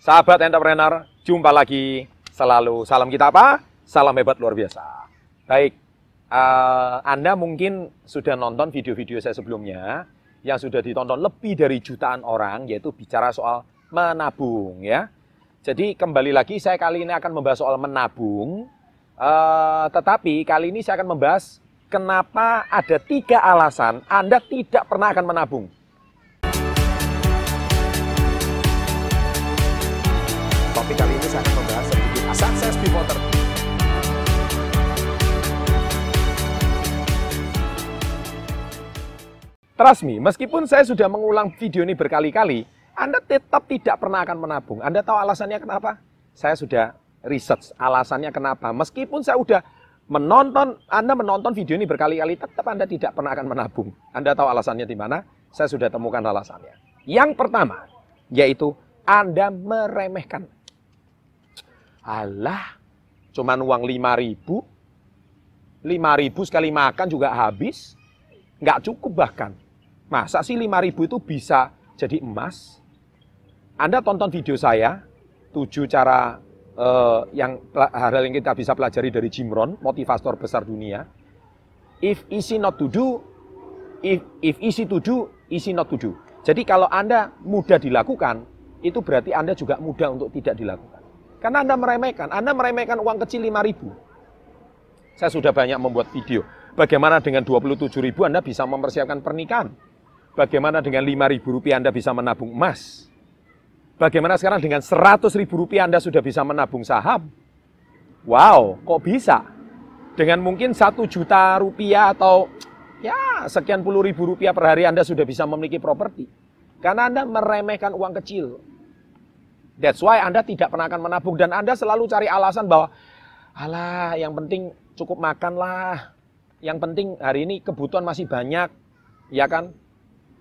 Sahabat entrepreneur, jumpa lagi selalu. Salam kita apa? Salam hebat luar biasa. Baik, Anda mungkin sudah nonton video-video saya sebelumnya yang sudah ditonton lebih dari jutaan orang, yaitu bicara soal menabung, ya. Jadi kembali lagi saya kali ini akan membahas soal menabung, tetapi kali ini saya akan membahas kenapa ada 3 alasan Anda tidak pernah akan menabung. Topik kali ini saya akan membahas sedikit Success Before 30. Trust me, meskipun saya sudah mengulang video ini berkali-kali, Anda tetap tidak pernah akan menabung. Anda tahu alasannya kenapa? Saya sudah research alasannya kenapa. Meskipun saya sudah menonton, Anda menonton video ini berkali-kali, tetap Anda tidak pernah akan menabung. Anda tahu alasannya di mana? Saya sudah temukan alasannya. Yang pertama, yaitu Anda meremehkan. Alah, cuman uang 5.000. 5.000 sekali makan juga habis. Nggak cukup bahkan. Masa sih 5.000 itu bisa jadi emas? Anda tonton video saya, 7 cara hal-hal yang kita bisa pelajari dari Jim Rohn, motivator besar dunia. If easy not to do, if easy to do, easy not to do. Jadi kalau Anda mudah dilakukan, itu berarti Anda juga mudah untuk tidak dilakukan. Karena Anda meremehkan uang kecil 5.000. Saya sudah banyak membuat video. Bagaimana dengan 27.000 Anda bisa mempersiapkan pernikahan? Bagaimana dengan 5.000 rupiah Anda bisa menabung emas? Bagaimana sekarang dengan 100.000 rupiah Anda sudah bisa menabung saham? Wow, kok bisa? Dengan mungkin 1 juta rupiah atau ya sekian puluh ribu rupiah per hari Anda sudah bisa memiliki properti. Karena Anda meremehkan uang kecil. That's why Anda tidak pernah akan menabung. Dan Anda selalu cari alasan bahwa, alah, yang penting cukup makanlah. Yang penting hari ini kebutuhan masih banyak. Ya kan?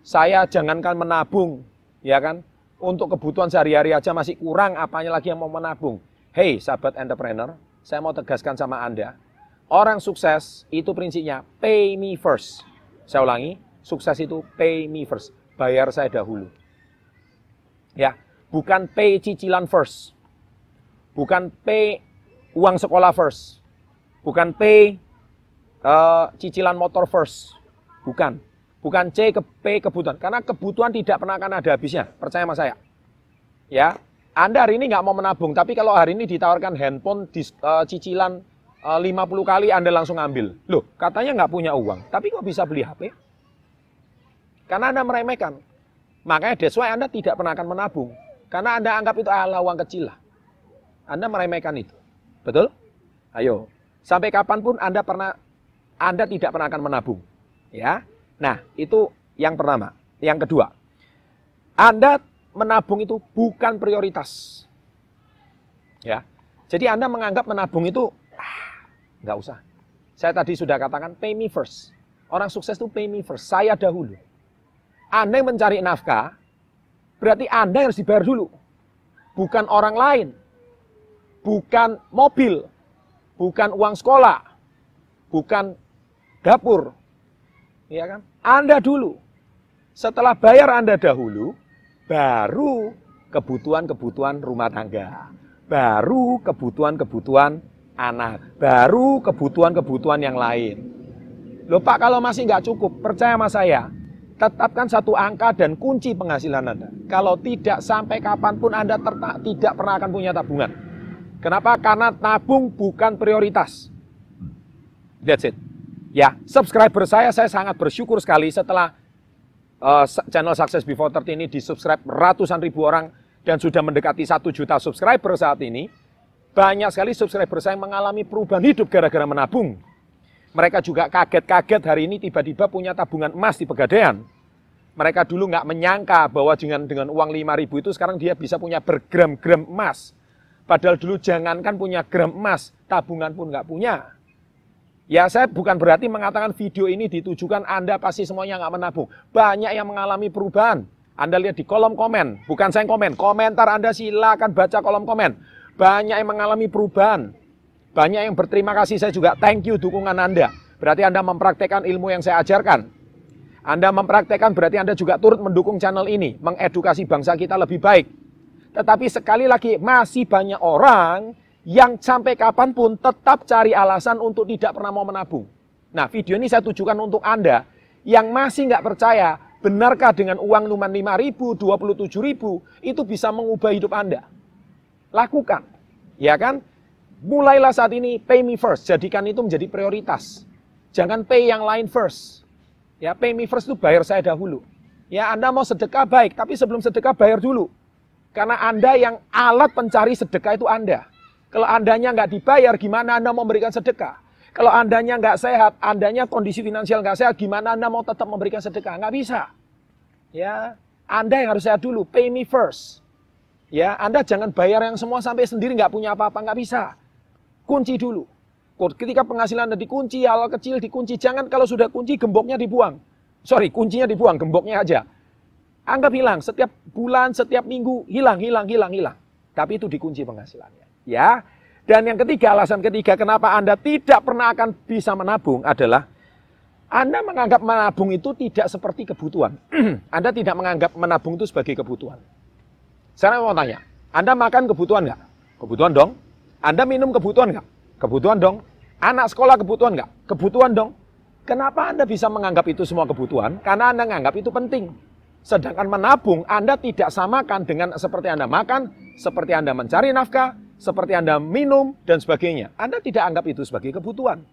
Saya jangankan menabung. Ya kan? Untuk kebutuhan sehari-hari aja masih kurang, apanya lagi yang mau menabung. Hey, sahabat entrepreneur, saya mau tegaskan sama Anda. Orang sukses itu prinsipnya pay me first. Saya ulangi, sukses itu pay me first. Bayar saya dahulu. Ya, bukan pay cicilan first. Bukan pay uang sekolah first. Bukan pay cicilan motor first. Bukan. Bukan pay kebutuhan. Karena kebutuhan tidak pernah akan ada habisnya. Percaya sama saya. Ya, Anda hari ini nggak mau menabung. Tapi kalau hari ini ditawarkan handphone cicilan 50 kali, Anda langsung ambil. Loh, katanya nggak punya uang. Tapi kok bisa beli HP? Karena Anda meremehkan. Makanya that's why Anda tidak pernah akan menabung. Karena Anda anggap itu ala uang kecil lah. Anda meremehkan itu. Betul? Ayo. Sampai kapanpun Anda tidak pernah akan menabung. Ya. Nah, itu yang pertama. Yang kedua. Anda menabung itu bukan prioritas. Ya. Jadi Anda menganggap menabung itu nggak usah. Saya tadi sudah katakan pay me first. Orang sukses itu pay me first. Saya dahulu. Anda yang mencari nafkah, berarti Anda yang harus dibayar dulu. Bukan orang lain. Bukan mobil. Bukan uang sekolah. Bukan dapur. Iya kan? Anda dulu. Setelah bayar Anda dahulu, baru kebutuhan-kebutuhan rumah tangga. Baru kebutuhan-kebutuhan anak. Baru kebutuhan-kebutuhan yang lain. Loh Pak, kalau masih nggak cukup, percaya sama saya. Tetapkan satu angka dan kunci penghasilan Anda. Kalau tidak, sampai kapanpun Anda tidak pernah akan punya tabungan. Kenapa? Karena tabung bukan prioritas. That's it. Ya, subscriber saya sangat bersyukur sekali setelah channel Success Before 30 ini disubscribe ratusan ribu orang dan sudah mendekati 1 juta subscriber saat ini. Banyak sekali subscriber saya yang mengalami perubahan hidup gara-gara menabung. Mereka juga kaget-kaget hari ini tiba-tiba punya tabungan emas di Pegadaian. Mereka dulu nggak menyangka bahwa dengan uang 5.000 itu sekarang dia bisa punya bergram-gram emas. Padahal dulu jangankan punya gram emas, tabungan pun nggak punya. Ya, saya bukan berarti mengatakan video ini ditujukan Anda pasti semuanya nggak menabung. Banyak yang mengalami perubahan. Anda lihat di kolom komen. Bukan saya yang komen. Komentar Anda silakan baca kolom komen. Banyak yang mengalami perubahan. Banyak yang berterima kasih, saya juga thank you dukungan Anda. Berarti Anda mempraktekkan ilmu yang saya ajarkan. Anda mempraktekkan berarti Anda juga turut mendukung channel ini. Mengedukasi bangsa kita lebih baik. Tetapi sekali lagi, masih banyak orang yang sampai kapanpun tetap cari alasan untuk tidak pernah mau menabung. Nah, video ini saya tujukan untuk Anda yang masih nggak percaya, benarkah dengan uang cuma 5.000, 27.000, itu bisa mengubah hidup Anda. Lakukan, ya kan? Mulailah saat ini, pay me first, jadikan itu menjadi prioritas. Jangan pay yang lain first. Ya, pay me first itu bayar saya dahulu. Ya, Anda mau sedekah baik, tapi sebelum sedekah bayar dulu. Karena Anda yang alat pencari sedekah itu Anda. Kalau Andanya nggak dibayar, gimana Anda mau memberikan sedekah? Kalau Andanya nggak sehat, Andanya kondisi finansial nggak sehat, gimana Anda mau tetap memberikan sedekah? Nggak bisa. Ya, Anda yang harus sehat dulu, pay me first. Ya, Anda jangan bayar yang semua sampai sendiri nggak punya apa-apa, nggak bisa. Kunci dulu. Ketika penghasilan Anda dikunci, hal kecil dikunci. Jangan kalau sudah kunci, gemboknya dibuang. Sorry, kuncinya dibuang, gemboknya aja. Anggap hilang, setiap bulan, setiap minggu, hilang. Tapi itu dikunci penghasilannya. Ya. Dan yang ketiga, alasan ketiga kenapa Anda tidak pernah akan bisa menabung adalah Anda menganggap menabung itu tidak seperti kebutuhan. Anda tidak menganggap menabung itu sebagai kebutuhan. Saya mau tanya, Anda makan kebutuhan nggak? Kebutuhan dong. Anda minum kebutuhan nggak? Kebutuhan dong. Anak sekolah kebutuhan nggak? Kebutuhan dong. Kenapa Anda bisa menganggap itu semua kebutuhan? Karena Anda menganggap itu penting. Sedangkan menabung Anda tidak samakan dengan seperti Anda makan, seperti Anda mencari nafkah, seperti Anda minum, dan sebagainya. Anda tidak anggap itu sebagai kebutuhan.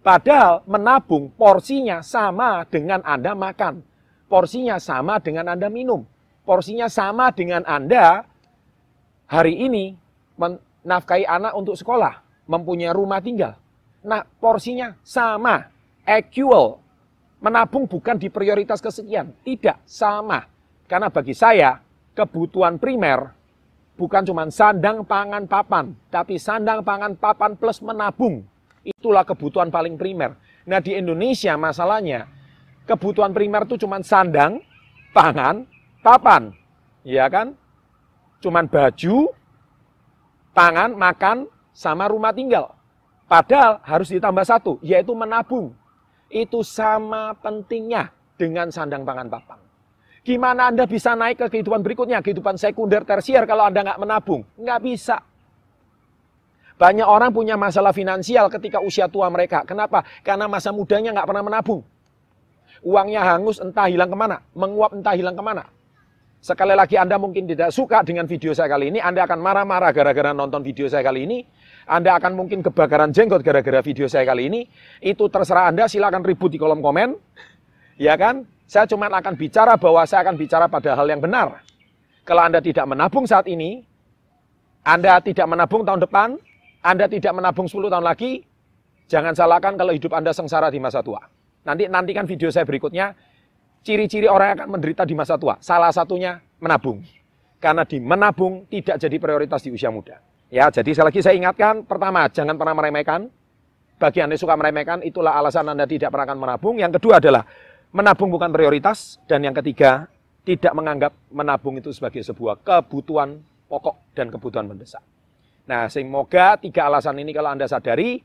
Padahal menabung porsinya sama dengan Anda makan. Porsinya sama dengan Anda minum. Porsinya sama dengan Anda hari ini menafkahi anak untuk sekolah. Mempunyai rumah tinggal. Nah, porsinya sama. Equal. Menabung bukan di prioritas kesekian. Tidak, sama. Karena bagi saya, kebutuhan primer bukan cuma sandang, pangan, papan. Tapi sandang, pangan, papan plus menabung. Itulah kebutuhan paling primer. Nah, di Indonesia masalahnya, kebutuhan primer itu cuma sandang, pangan, papan. Iya kan? Cuman baju, pangan, makan, sama rumah tinggal. Padahal harus ditambah satu, yaitu menabung. Itu sama pentingnya dengan sandang pangan papan. Gimana Anda bisa naik ke kehidupan berikutnya, kehidupan sekunder, tersier kalau Anda nggak menabung? Nggak bisa. Banyak orang punya masalah finansial ketika usia tua mereka. Kenapa? Karena masa mudanya nggak pernah menabung. Uangnya hangus entah hilang kemana, menguap entah hilang kemana. Sekali lagi Anda mungkin tidak suka dengan video saya kali ini, Anda akan marah-marah gara-gara nonton video saya kali ini, Anda akan mungkin kebakaran jenggot gara-gara video saya kali ini, itu terserah Anda, silakan ribut di kolom komen, ya kan? Saya cuma akan bicara bahwa saya akan bicara pada hal yang benar. Kalau Anda tidak menabung saat ini, Anda tidak menabung tahun depan, Anda tidak menabung 10 tahun lagi, jangan salahkan kalau hidup Anda sengsara di masa tua. Nantikan video saya berikutnya. Ciri-ciri orang yang akan menderita di masa tua. Salah satunya menabung. Karena di menabung tidak jadi prioritas di usia muda. Ya, jadi sekali lagi saya ingatkan, pertama, jangan pernah meremehkan. Bagi Anda yang suka meremehkan, itulah alasan Anda tidak pernah akan menabung. Yang kedua adalah, menabung bukan prioritas. Dan yang ketiga, tidak menganggap menabung itu sebagai sebuah kebutuhan pokok dan kebutuhan mendesak. Nah, semoga tiga alasan ini kalau Anda sadari,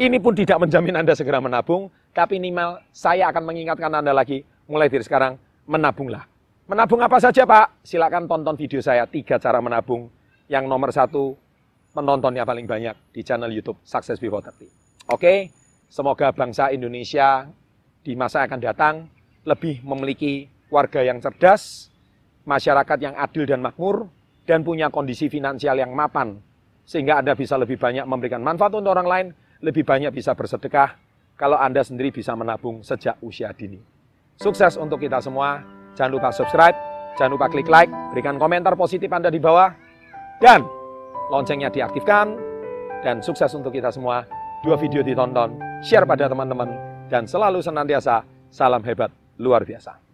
ini pun tidak menjamin Anda segera menabung. Tapi minimal saya akan mengingatkan Anda lagi, mulai dari sekarang, menabunglah. Menabung apa saja, Pak? Silakan tonton video saya, 3 cara menabung. Yang nomor 1, penontonnya paling banyak di channel YouTube Success Before 30. Oke, semoga bangsa Indonesia di masa akan datang lebih memiliki warga yang cerdas, masyarakat yang adil dan makmur, dan punya kondisi finansial yang mapan. Sehingga Anda bisa lebih banyak memberikan manfaat untuk orang lain, lebih banyak bisa bersedekah, kalau Anda sendiri bisa menabung sejak usia dini. Sukses untuk kita semua. Jangan lupa subscribe, jangan lupa klik like, berikan komentar positif Anda di bawah, dan loncengnya diaktifkan. Dan sukses untuk kita semua. 2 video ditonton, share pada teman-teman, dan selalu senantiasa. Salam hebat, luar biasa.